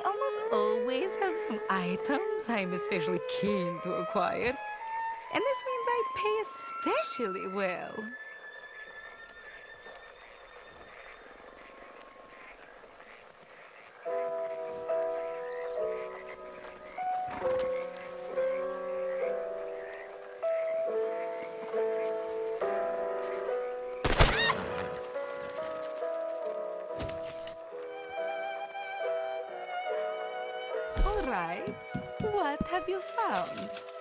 I almost always have some items I'm especially keen to acquire. And this means I pay especially well. All right, what have you found?